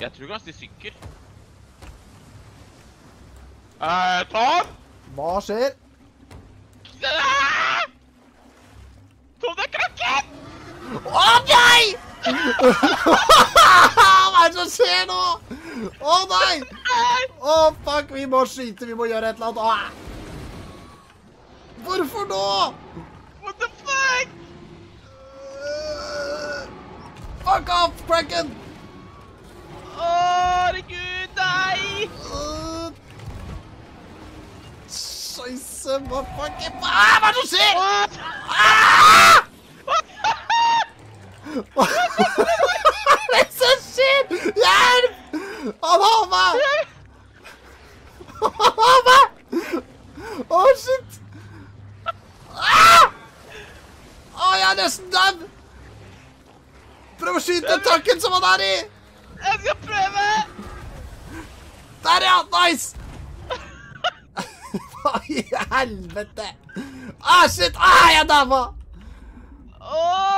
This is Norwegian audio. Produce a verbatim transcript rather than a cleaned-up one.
Ya Türkan siktir. Eee Tom! Başır! Tom'da Kraken! Obaj! Hva er det som skjer nå? Åh nei! Åh fuck, vi må skyte, vi må gjøre et eller annet. Hvorfor nå? What the fuck? Fuck off, Kraken! Åh, herregud, nei! Scheisse, hva fuck er... Åh, hva er det som skjer? Åh! Hva er det som skjer? Hjelp! Han har meg! Han har meg! Åh, shit! Åh, jeg er nesten død! Prøv å skyte takken som han er i! Jeg skal prøve! Der ja, nice! Hva i helvete? Åh, shit! Åh, jeg er dama! Åh!